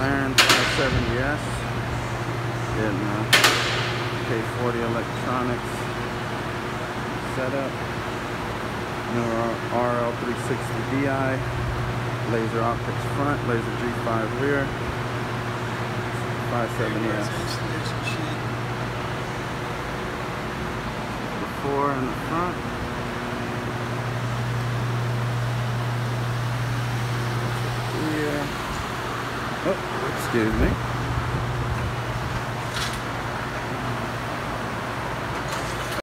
McLaren 570S, getting a K40 Electronics setup, new RL360Di, laser optics front, laser G5 rear, 570S. Four in the front. Yeah. Oh, excuse me.